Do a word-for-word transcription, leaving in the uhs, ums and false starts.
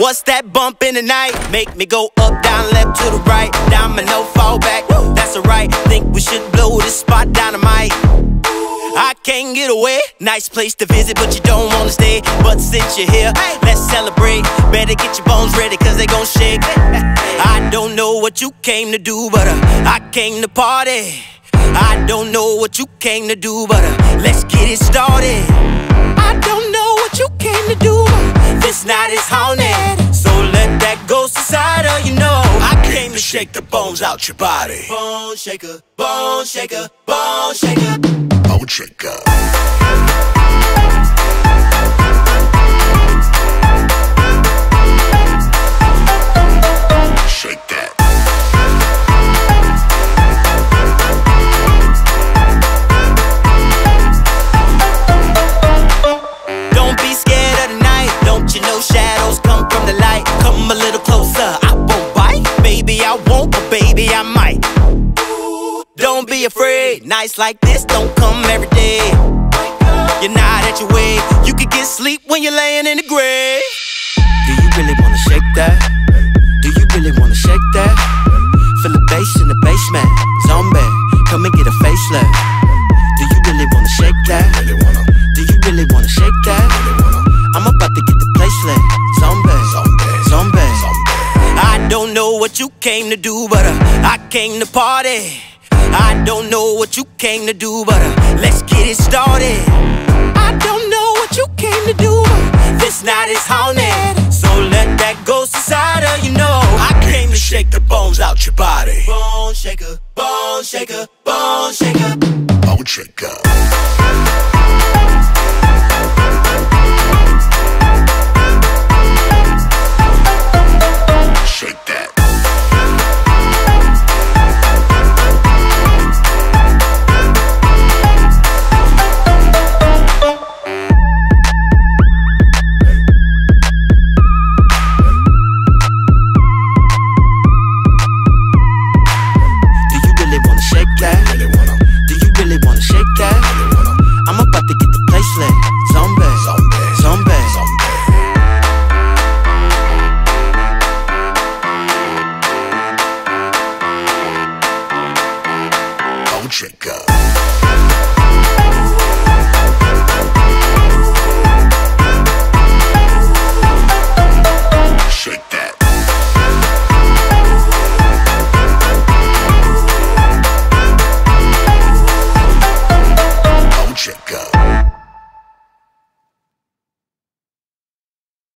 What's that bump in the night? Make me go up, down, left, to the right. Domino, fall back, that's alright. Think we should blow this spot, dynamite. I can't get away. Nice place to visit, but you don't wanna stay. But since you're here, let's celebrate. Better get your bones ready, cause they gon' shake. I don't know what you came to do, but uh, I came to party. I don't know what you came to do, but uh, let's get it started. I don't know what you came to do, but this night is haunted. So let that ghost inside of you know. I came to shake the bones out your body. Bone shaker, bone shaker, bone shaker, bone shaker. Come a little closer, I won't bite. Baby, I won't, but baby, I might. Don't be afraid, nights like this don't come every day. You're not at your way, you could get sleep when you're laying in the grave. Do you really wanna shake that? Do you really wanna shake that? Feel the bass in the basement, zombie, come and get a facelift. Do you really wanna shake that? Do you really wanna shake that? I'm about to get the place lit, zombie. Zombie. I don't know what you came to do, but uh, I came to party. I don't know what you came to do, but uh, let's get it started. I don't know what you came to do, but this night is haunted.